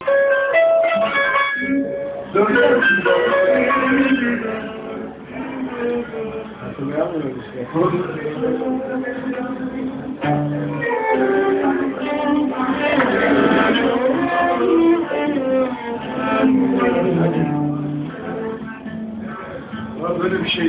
Böyle bir şey